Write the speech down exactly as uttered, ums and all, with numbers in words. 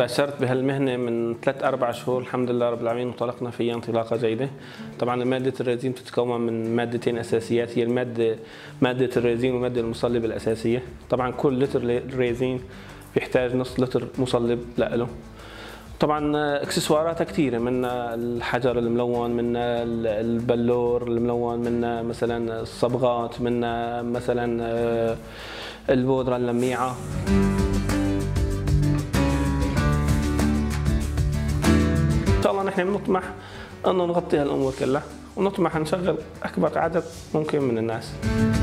باشرت بهالمهنه من ثلاث اربع شهور الحمد لله رب العالمين، وانطلقنا فيها انطلاقه جيده. طبعا ماده الريزين تتكون من مادتين اساسيات، هي الماده ماده الريزين وماده المصلب الاساسيه. طبعا كل لتر ريزين بيحتاج نص لتر مصلب له. طبعا اكسسواراتها كثيره، منا الحجر الملون، منا البلور الملون، منا مثلا الصبغات، منا مثلا البودره اللميعه. ان شاء الله نحن بنطمح انه نغطي هالامور كلها، ونطمح نشغل اكبر عدد ممكن من الناس.